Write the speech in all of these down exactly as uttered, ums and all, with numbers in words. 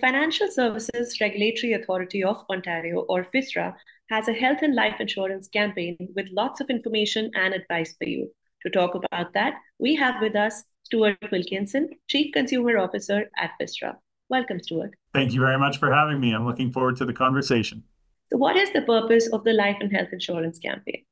Financial Services Regulatory Authority of Ontario, or FISRA, has a health and life insurance campaign with lots of information and advice for you. To talk about that, we have with us Stuart Wilkinson, Chief Consumer Officer at FISRA. Welcome, Stuart. Thank you very much for having me. I'm looking forward to the conversation. So what is the purpose of the life and health insurance campaign?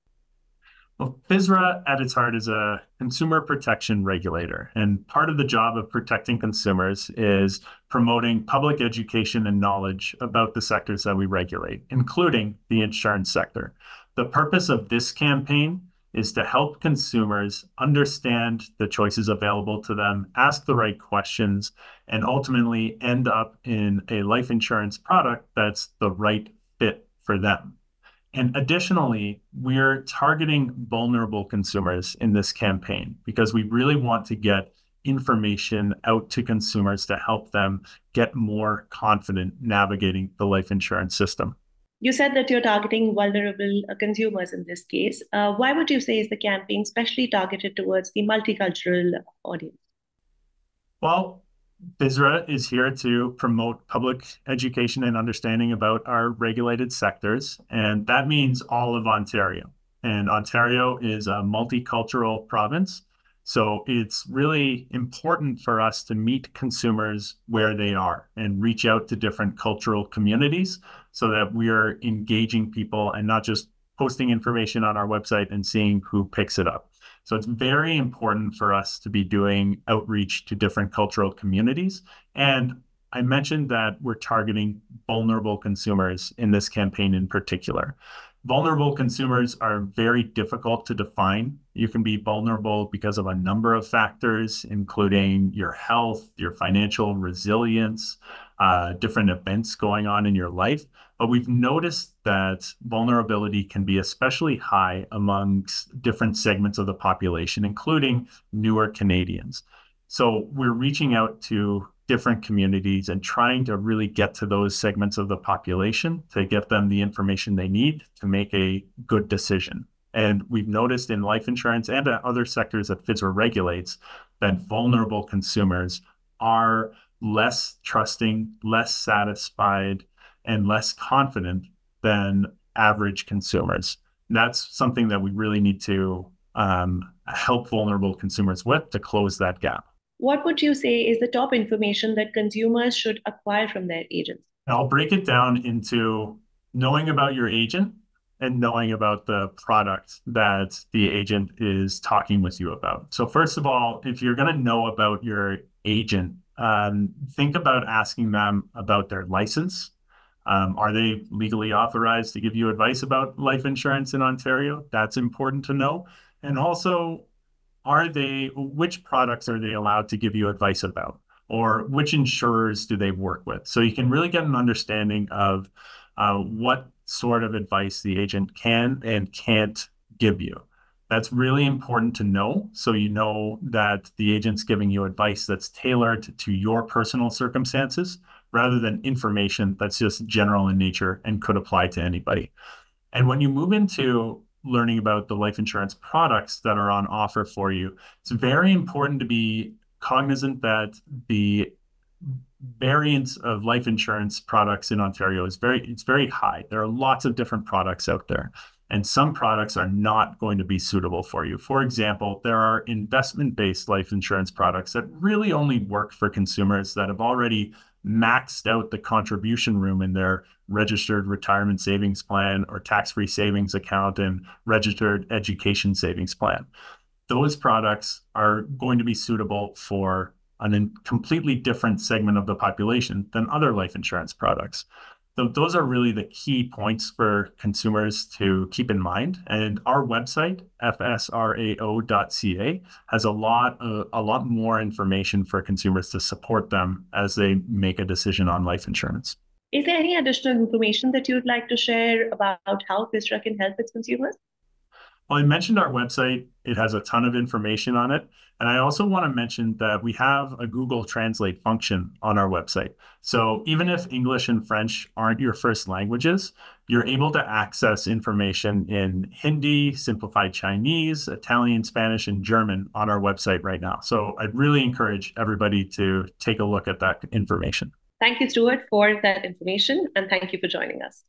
Well, FISRA at its heart is a consumer protection regulator, and part of the job of protecting consumers is promoting public education and knowledge about the sectors that we regulate, including the insurance sector. The purpose of this campaign is to help consumers understand the choices available to them, ask the right questions, and ultimately end up in a life insurance product that's the right fit for them. And additionally, we're targeting vulnerable consumers in this campaign because we really want to get information out to consumers to help them get more confident navigating the life insurance system. You said that you're targeting vulnerable consumers in this case. Uh, why would you say is the campaign specially targeted towards the multicultural audience? Well, FISRA is here to promote public education and understanding about our regulated sectors, and that means all of Ontario. And Ontario is a multicultural province, so it's really important for us to meet consumers where they are and reach out to different cultural communities so that we are engaging people and not just posting information on our website and seeing who picks it up. So it's very important for us to be doing outreach to different cultural communities. And I mentioned that we're targeting vulnerable consumers in this campaign in particular. Vulnerable consumers are very difficult to define. You can be vulnerable because of a number of factors, including your health, your financial resilience, uh, different events going on in your life. But we've noticed that vulnerability can be especially high amongst different segments of the population, including newer Canadians. So we're reaching out to different communities and trying to really get to those segments of the population to get them the information they need to make a good decision. And we've noticed in life insurance and other sectors that FISRA regulates that vulnerable consumers are less trusting, less satisfied, and less confident than average consumers. And that's something that we really need to um, help vulnerable consumers with to close that gap. What would you say is the top information that consumers should acquire from their agents? I'll break it down into knowing about your agent and knowing about the product that the agent is talking with you about. So first of all, if you're going to know about your agent, um, think about asking them about their license. Um, are they legally authorized to give you advice about life insurance in Ontario? That's important to know. And also, are they, which products are they allowed to give you advice about? Or which insurers do they work with? So you can really get an understanding of uh, what sort of advice the agent can and can't give you. That's really important to know, so you know that the agent's giving you advice that's tailored to your personal circumstances, rather than information that's just general in nature and could apply to anybody. And when you move into learning about the life insurance products that are on offer for you, it's very important to be cognizant that the variance of life insurance products in Ontario is very, it's very high. There are lots of different products out there, and some products are not going to be suitable for you. For example, there are investment-based life insurance products that really only work for consumers that have already maxed out the contribution room in their registered retirement savings plan or tax-free savings account and registered education savings plan. Those products are going to be suitable for a completely different segment of the population than other life insurance products. So those are really the key points for consumers to keep in mind. And our website, f s r a o dot c a, has a lot, uh, a lot more information for consumers to support them as they make a decision on life insurance. Is there any additional information that you'd like to share about how FISRA can help its consumers? Well, I mentioned our website. It has a ton of information on it. And I also want to mention that we have a Google Translate function on our website. So even if English and French aren't your first languages, you're able to access information in Hindi, simplified Chinese, Italian, Spanish, and German on our website right now. So I'd really encourage everybody to take a look at that information. Thank you, Stuart, for that information, and thank you for joining us.